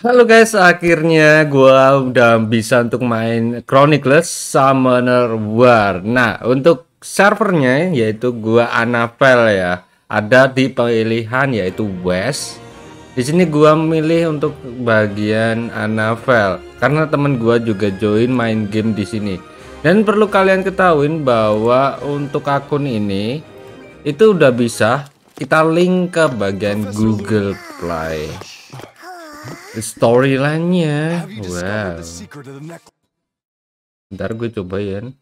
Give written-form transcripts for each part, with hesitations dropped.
Halo guys, akhirnya gua udah bisa untuk main Chronicles Summoners War. Nah, untuk servernya yaitu gua Anavel ya. Ada di pilihan yaitu West. Di sini gua milih untuk bagian Anavel karena temen gua juga join main game di sini. Dan perlu kalian ketahuin bahwa untuk akun ini itu udah bisa kita link ke bagian Google Play Storyline-nya. Wow. Ntar gue cobain.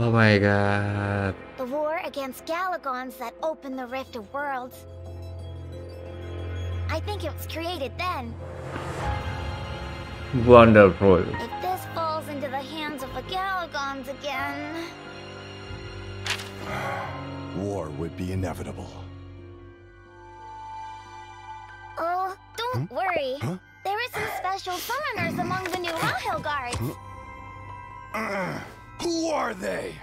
Oh my god. The war against Galagons that opened the rift of worlds. I think it was created then. Wonderful. If this falls into the hands of the Galagons again, war would be inevitable. Oh, don't worry. Huh? There are some special summoners among the new Rahel guards. Who are they?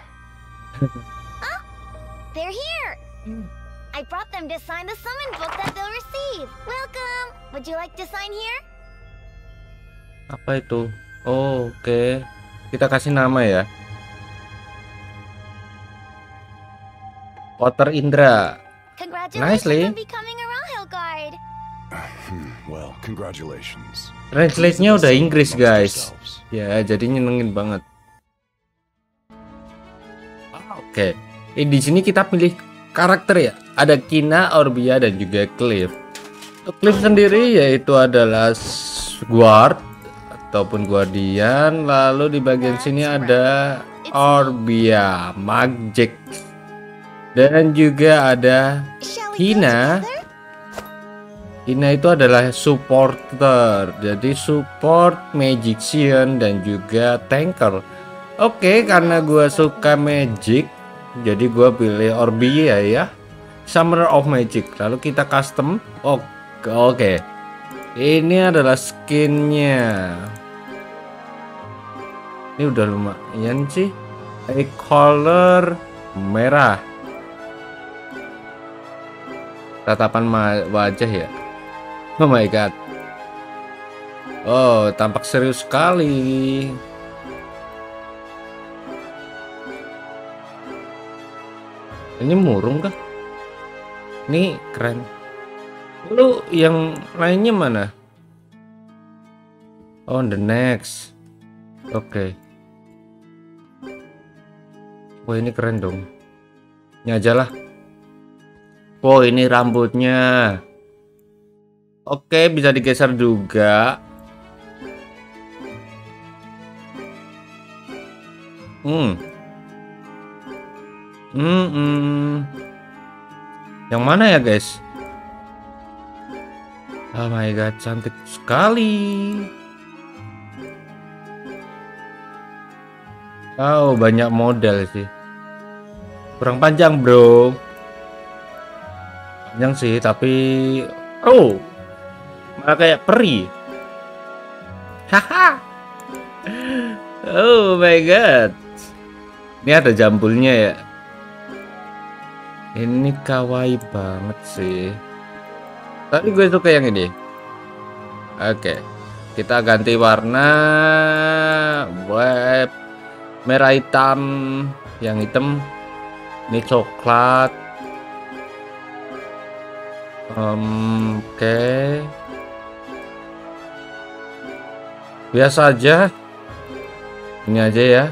Huh? They're here. I brought them to sign the summon book that they'll receive. Welcome. Would you like to sign here? Apa itu? Oh, oke. Okay. Kita kasih nama ya. Potter Indra. Nicely. Well, congratulations. Translate-nya udah Inggris, guys. Ya, jadi nyenengin banget. Oke. Di sini kita pilih karakter ya. Ada Kina, Orbia, dan juga Cliff. Untuk Cliff sendiri yaitu adalah guard ataupun guardian. Lalu di bagian sini ada Orbia, magic. Dan juga ada Hina. Hina itu adalah supporter, jadi support magician dan juga tanker. Oke, karena gue suka magic, jadi gue pilih Orbia ya, Summoner of Magic. Lalu kita custom. Oke. Ini adalah skinnya. Ini udah lumayan sih. Color merah. Tatapan wajah ya. Oh my god. Oh, tampak serius sekali. Ini murung kah? Ini keren. Lalu yang lainnya mana? Oh, the next. Oke. Wah, ini keren dong. Ini aja lah. Oh, ini rambutnya. Oke, bisa digeser juga. Yang mana ya, guys? Oh my god, cantik sekali. Oh, banyak model sih. Kurang panjang, bro. Yang sih, tapi oh, malah kayak peri. Haha. Oh my god. Ini ada jambulnya ya. Ini kawaii banget sih. Tapi gue suka yang ini. Oke. Kita ganti warna web merah hitam, yang hitam. Ini coklat. Oke. Biasa aja. Ini aja ya.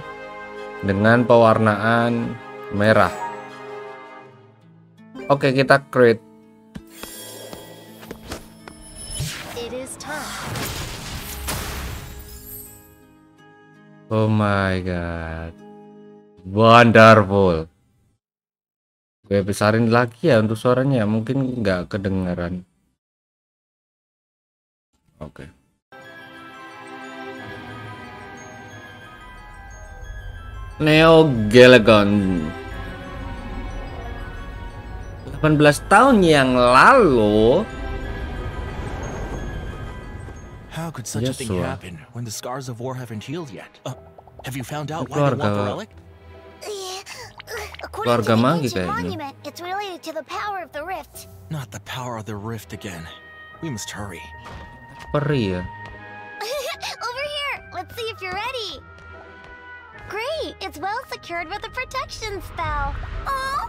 Dengan pewarnaan merah. Oke, kita create. Oh my god. Wonderful. Gue besarin lagi ya untuk suaranya, mungkin nggak kedengaran. Oke. Neo Galagon. 18 tahun yang lalu. How could such a thing happen when the scars of war haven't healed yet? Have you found out why they want the relic? Of keluarga magi kayaknya. Peri ya. Great, it's well secured with a protection spell. Oh,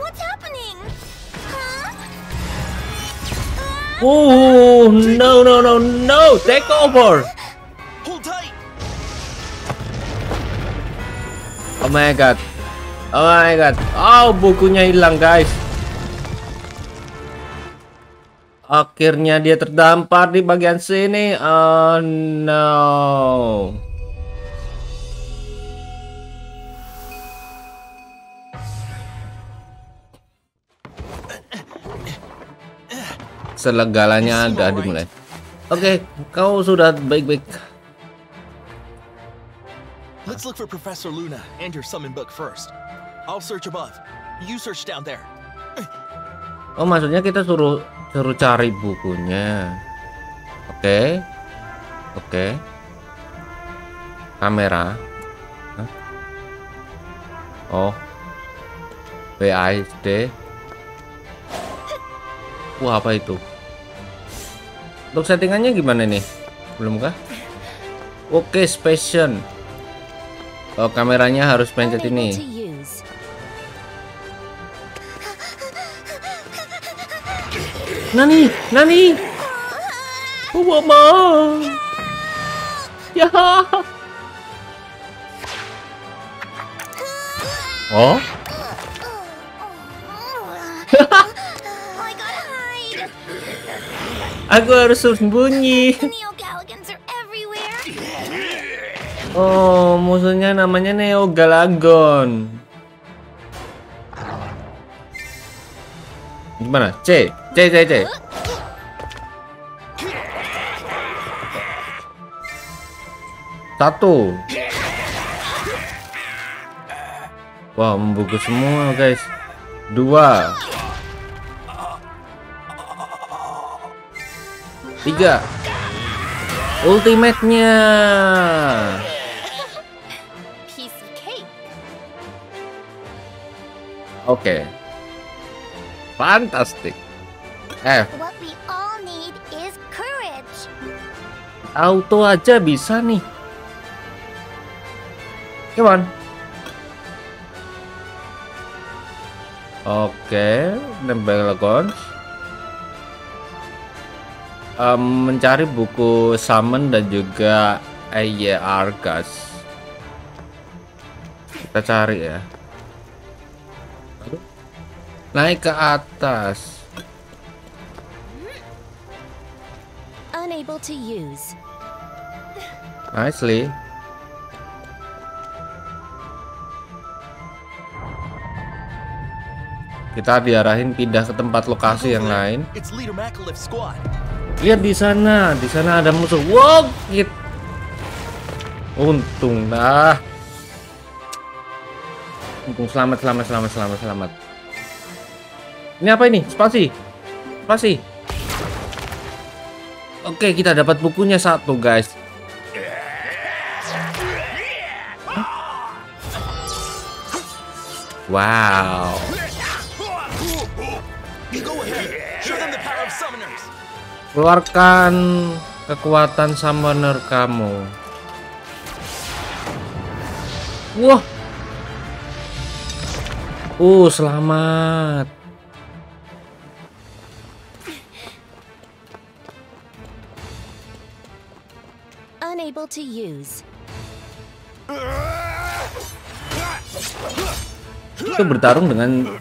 what's happening? Huh? Oh, no, no, no, no! Take over! Hold tight! Oh my god. Oh my god. Oh, bukunya hilang, guys. Akhirnya dia terdampar di bagian sini. Oh no. Selegalanya ada dimulai. Oke, kau sudah baik-baik. Let's look for Professor Luna and your summon book first. I'll search above. You search down there. Oh, maksudnya kita suruh cari bukunya. Oke. Oke. Kamera. Hah? Oh. BISD. Wah, apa itu? Untuk settingannya gimana nih? Belum kah? Oke, station. Oh, kameranya harus pencet ini. Nani, nani. Oh, mama. Ya. Oh. Aku harus sembunyi. Oh, musuhnya namanya Neo Galagon. Gimana? C, C, C, C. Satu. Wah, membuku semua, guys. Dua. 3 ultimate-nya. Oke. Fantastik. Auto aja bisa nih. Come on. Oke, nembel Galagons. Mencari buku summon dan juga Argus. Kita cari ya. Naik ke atas. Unable to use. Nicely. Kita diarahin pindah ke tempat lokasi yang lain. Lihat di sana ada musuh. Wow, hit. Untung dah. Untung selamat, selamat, selamat, selamat, selamat. Ini apa ini? Spasi, spasi. Oke, kita dapat bukunya satu, guys. Hah? Wow. Keluarkan kekuatan summoner kamu. Wah. Selamat. Unable to use. Itu bertarung dengan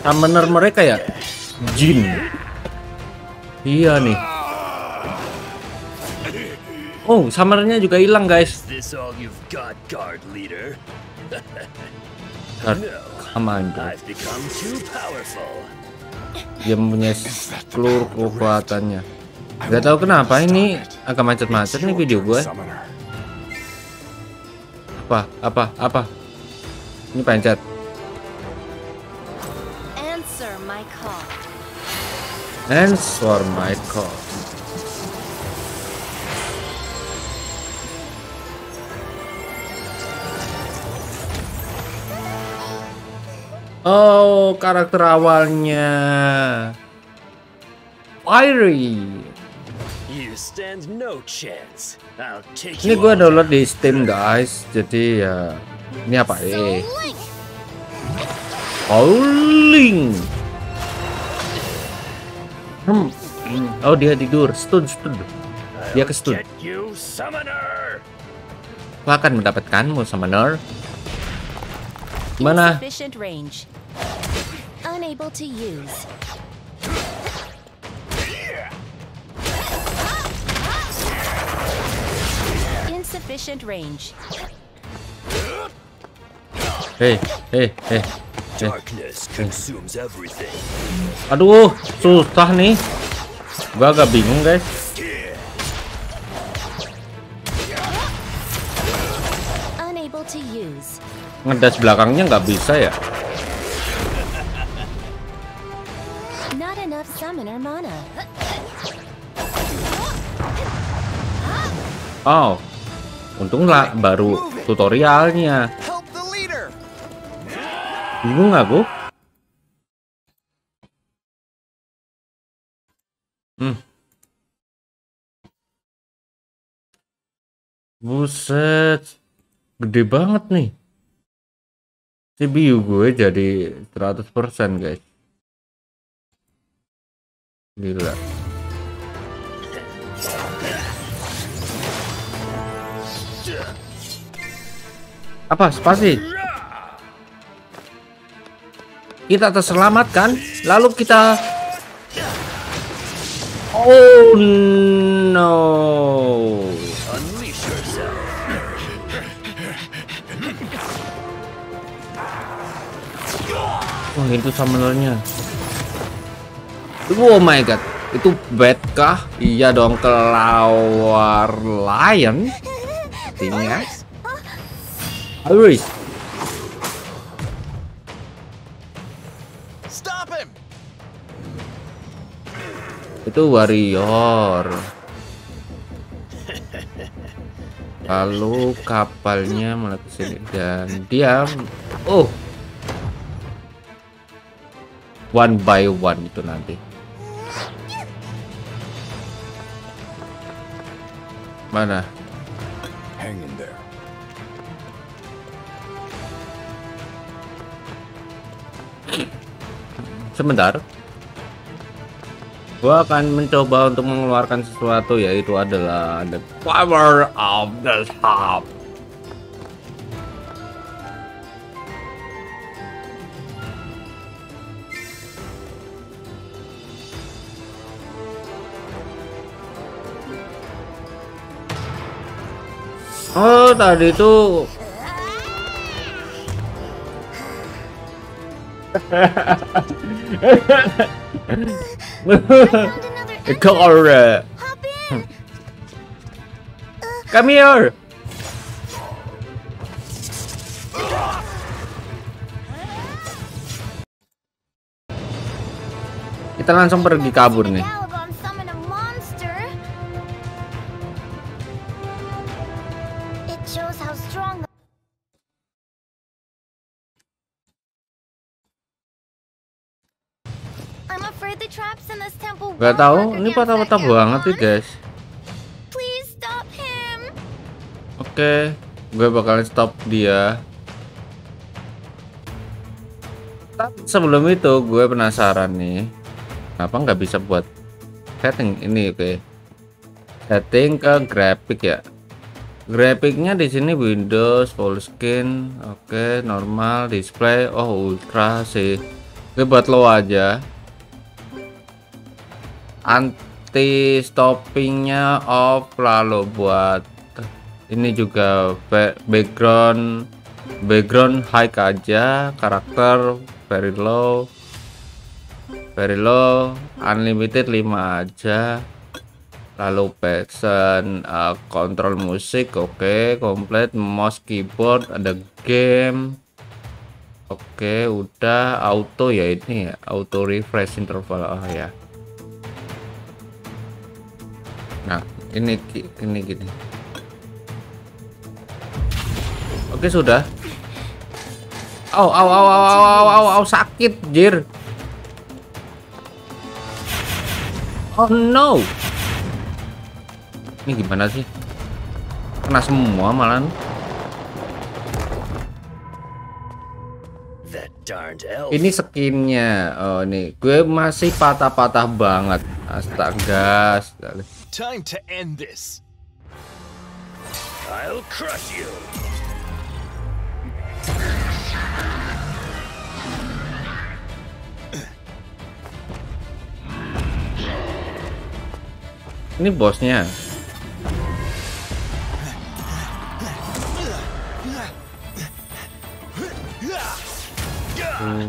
summoner mereka ya? Jin. Iya nih. Oh, summonernya juga hilang, guys. Dia punya seluruh kekuatannya. Gak tahu kenapa ini agak macet-macet nih video gue. Apa? Apa? Apa? Ini pencet. Answer my call. Oh, karakter awalnya Fiery. Ini gue download di Steam guys, jadi ya ini apa ya? Howling. Oh, dia tidur. Stun. Dia ke stun. Aku akan mendapatkanmu, Summoner. Mana? Hey. Aduh, susah nih. Gua agak bingung, guys. Ngedas belakangnya nggak bisa ya. Oh, untunglah baru tutorialnya. Bingung aku. Buset, gede banget nih. CPU gue jadi 100% guys. Gila. Apa spasi? Kita terselamatkan, lalu kita... Oh no. Wah, itu summonernya. Oh my god, itu bad kah? Iya dong, kelawar lion. Artinya Argus. Stop him. Itu warrior. Lalu kapalnya malah kesini dan diam. Oh. One by one itu nanti. Mana? Hang in there. Sebentar. Gua akan mencoba untuk mengeluarkan sesuatu, yaitu adalah the power of the hub. Oh, tadi itu come here. Kita langsung pergi kabur nih. Gak tahu, ini patah-patah banget sih guys. Oke, gue bakalan stop dia. Tapi sebelum itu gue penasaran nih, kenapa nggak bisa buat setting ini? Oke, setting ke grafik ya. Grafiknya di sini Windows full screen, oke, normal, display, oh ultra sih. Gue buat low aja. Anti stoppingnya off, lalu buat ini juga background high aja, karakter very low, unlimited 5 aja, lalu passion, kontrol musik, oke, complete, mouse keyboard, ada game, oke, udah auto ya, ini ya, auto refresh interval, oh ya. Nah, ini gini. Oke, sudah. Au, sakit, jir. Oh no. Ini gimana sih? Kena semua malan. Ini skinnya, oh nih, gue masih patah-patah banget. Astaga, time to end this. I'll crush you. Ini bosnya.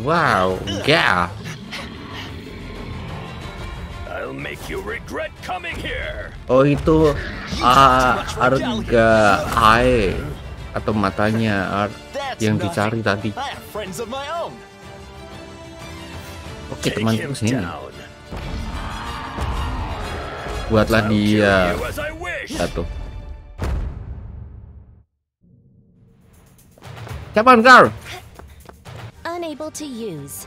Wow, yeah. I'll make you regret coming here. Oh itu Arga Ae atau matanya yang dicari tadi. Oke teman-teman sini. Buatlah dia satu. Kapan kau? Unable to use.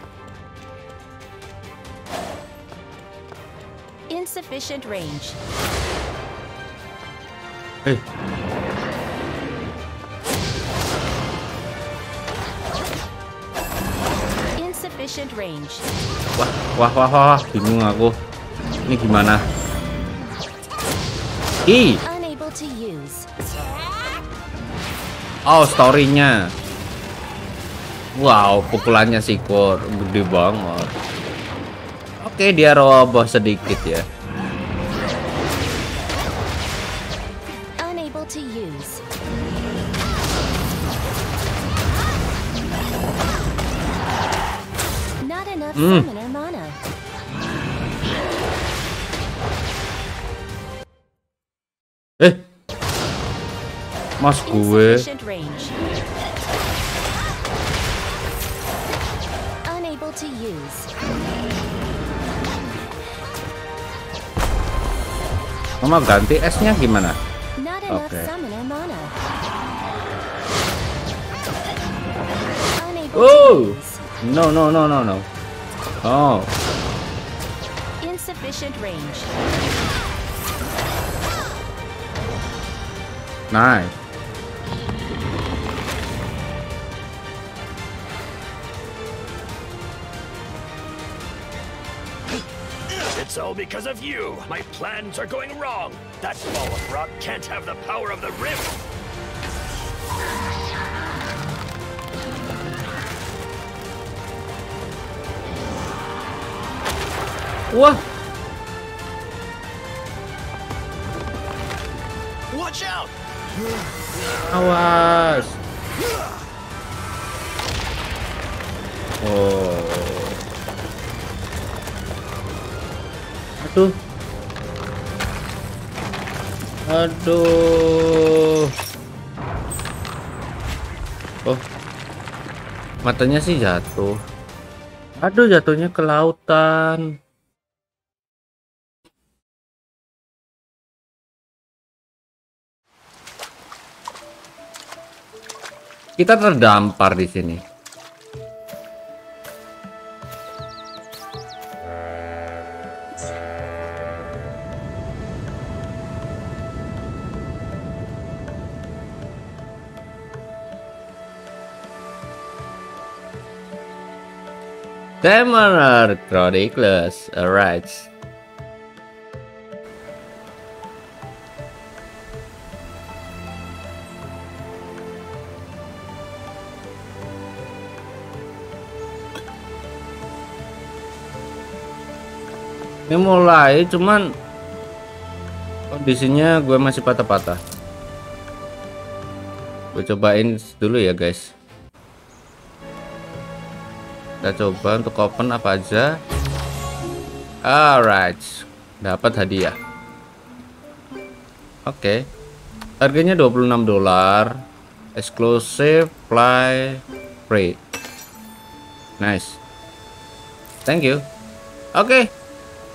Insufficient range. Hey. Insufficient range. Wah, bingung aku. Ini gimana? Ih. Unable to use. Oh, story-nya. Wow, pukulannya sih kok gede banget. Oke, dia roboh sedikit ya. Unable to use. Not enough summoner mana. Mas gue. To use. Mama ganti esnya gimana? Oke. Okay. Oh, no. Oh. Insufficient range. Nice. So because of you, my plans are going wrong. That ball of rock can't have the power of the rim. What? Watch out! Awas. Oh. Aduh. Oh. Matanya sih jatuh. Aduh, jatuhnya ke lautan. Kita terdampar di sini. Summoners Chronicles arrives. Ini mulai, cuman kondisinya gue masih patah-patah. Gue cobain dulu ya guys. Kita coba untuk open apa aja. Alright, dapat hadiah. Oke. Harganya $26. Exclusive play free. Nice. Thank you. Oke.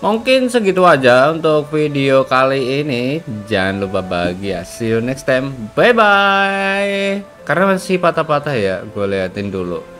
Mungkin segitu aja untuk video kali ini. Jangan lupa bahagia. See you next time. Bye bye. Karena masih patah-patah ya, gue liatin dulu.